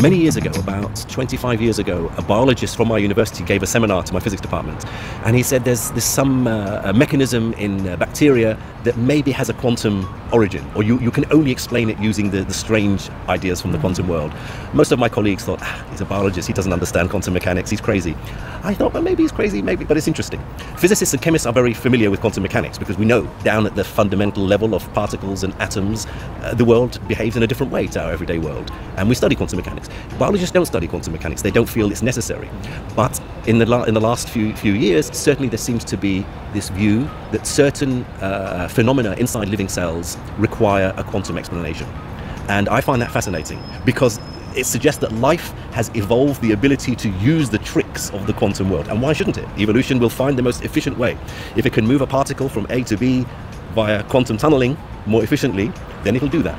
Many years ago, about 25 years ago, a biologist from my university gave a seminar to my physics department, and he said there's some mechanism in bacteria that maybe has a quantum origin, or you can only explain it using the strange ideas from the quantum world. Most of my colleagues thought, he's a biologist, he doesn't understand quantum mechanics, he's crazy. I thought, well, maybe he's crazy, maybe, but it's interesting. Physicists and chemists are very familiar with quantum mechanics because we know down at the fundamental level of particles and atoms, the world behaves in a different way to our everyday world, and we study quantum mechanics. Biologists don't study quantum mechanics, they don't feel it's necessary. But in the last few years, certainly there seems to be this view that certain phenomena inside living cells require a quantum explanation. And I find that fascinating because it suggests that life has evolved the ability to use the tricks of the quantum world. And why shouldn't it? Evolution will find the most efficient way. If it can move a particle from A to B via quantum tunneling more efficiently, then it'll do that.